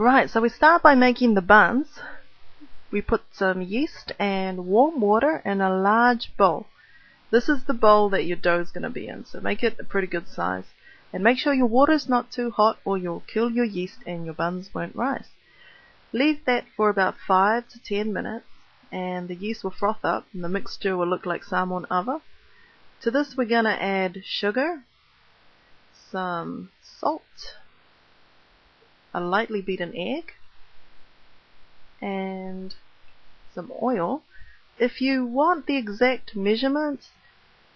Right, so we start by making the buns. We put some yeast and warm water in a large bowl. This is the bowl that your dough is going to be in, so make it a pretty good size. And make sure your water is not too hot or you'll kill your yeast and your buns won't rise. Leave that for about 5 to 10 minutes and the yeast will froth up and the mixture will look like salmon ava. To this we're going to add sugar, some salt, a lightly beaten egg, and some oil. If you want the exact measurements,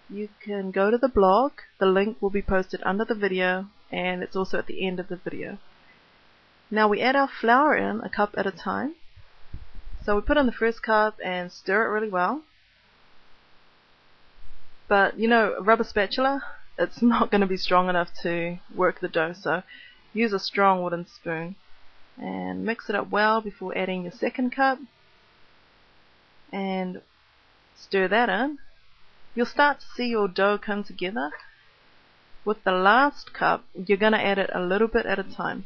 you can go to the blog. The link will be posted under the video and it's also at the end of the video. Now we add our flour in a cup at a time. So we put in the first cup and stir it really well. But you know, a rubber spatula, it's not going to be strong enough to work the dough, so use a strong wooden spoon and mix it up well before adding your second cup and stir that in. You'll start to see your dough come together. With the last cup, you're going to add it a little bit at a time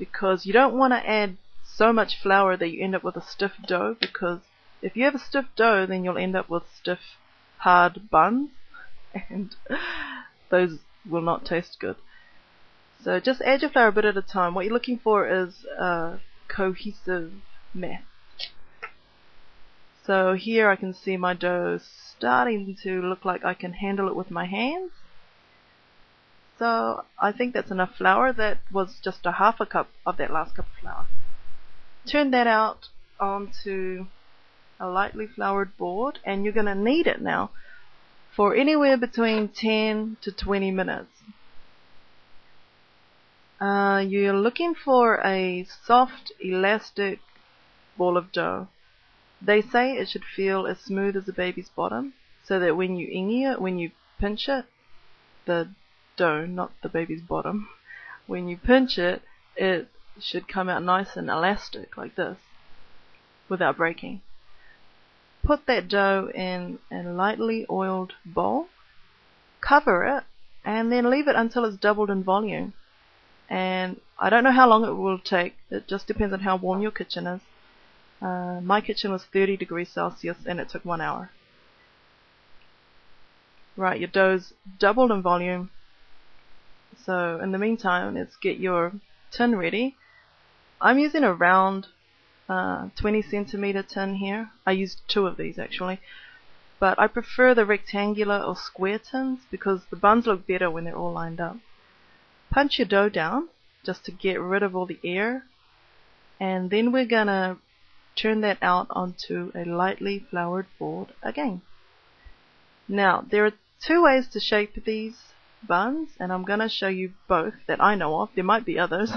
because you don't want to add so much flour that you end up with a stiff dough, because if you have a stiff dough then you'll end up with stiff hard buns and those will not taste good. So just add your flour a bit at a time. What you're looking for is a cohesive mass. So here I can see my dough starting to look like I can handle it with my hands. So I think that's enough flour. That was just a half a cup of that last cup of flour. Turn that out onto a lightly floured board, and you're going to knead it now for anywhere between 10 to 20 minutes. You're looking for a soft, elastic ball of dough. They say it should feel as smooth as a baby's bottom, so that when you pinch it, the dough, not the baby's bottom, when you pinch it, it should come out nice and elastic like this, without breaking. Put that dough in a lightly oiled bowl, cover it, and then leave it until it's doubled in volume. And I don't know how long it will take, it just depends on how warm your kitchen is. My kitchen was 30 degrees Celsius and it took 1 hour. Right, your dough's doubled in volume. So in the meantime, let's get your tin ready. I'm using a round 20 centimeter tin here. I used 2 of these actually. But I prefer the rectangular or square tins because the buns look better when they're all lined up. Punch your dough down just to get rid of all the air. And then we're going to turn that out onto a lightly floured board again. Now there are 2 ways to shape these buns and I'm going to show you both that I know of. There might be others.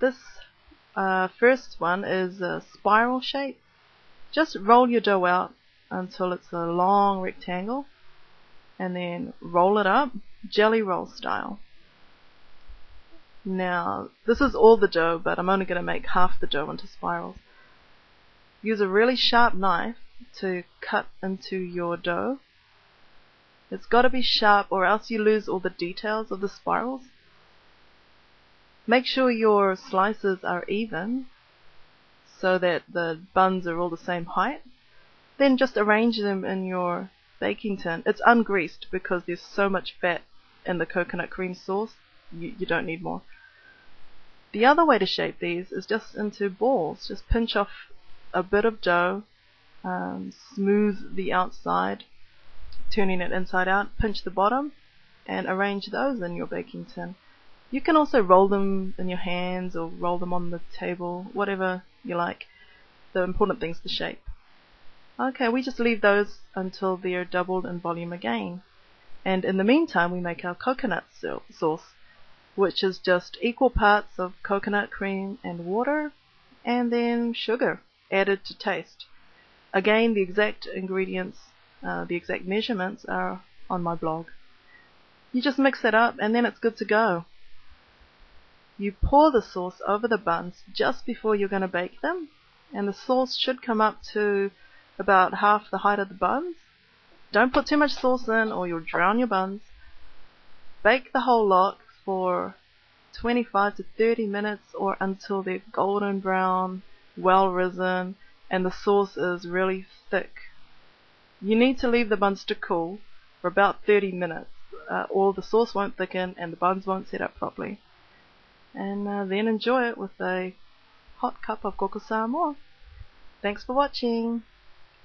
This first one is a spiral shape. Just roll your dough out until it's a long rectangle and then roll it up, jelly roll style. Now, this is all the dough, but I'm only going to make half the dough into spirals. Use a really sharp knife to cut into your dough. It's got to be sharp or else you lose all the details of the spirals. Make sure your slices are even so that the buns are all the same height. Then just arrange them in your baking tin. It's ungreased because there's so much fat in the coconut cream sauce, you don't need more. The other way to shape these is just into balls. Just pinch off a bit of dough, smooth the outside, turning it inside out, pinch the bottom, and arrange those in your baking tin. You can also roll them in your hands or roll them on the table, whatever you like. The important thing is the shape. Okay, we just leave those until they're doubled in volume again. And in the meantime, we make our coconut sauce, which is just equal parts of coconut cream and water, and then sugar added to taste. Again, the exact ingredients, the exact measurements are on my blog. You just mix that up and then it's good to go. You pour the sauce over the buns just before you're going to bake them, and the sauce should come up to about half the height of the buns. Don't put too much sauce in or you'll drown your buns. Bake the whole lot for 25 to 30 minutes or until they're golden brown, well risen, and the sauce is really thick. You need to leave the buns to cool for about 30 minutes or the sauce won't thicken and the buns won't set up properly. And then enjoy it with a hot cup of koko samoa. Thanks for watching.